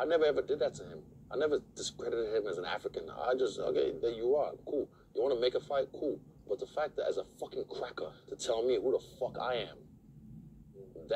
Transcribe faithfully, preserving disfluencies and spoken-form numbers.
I never ever did that to him. I never discredited him as an African. I just, okay, there you are, cool. You want to make a fight? Cool. But the fact that as a fucking cracker to tell me who the fuck I am,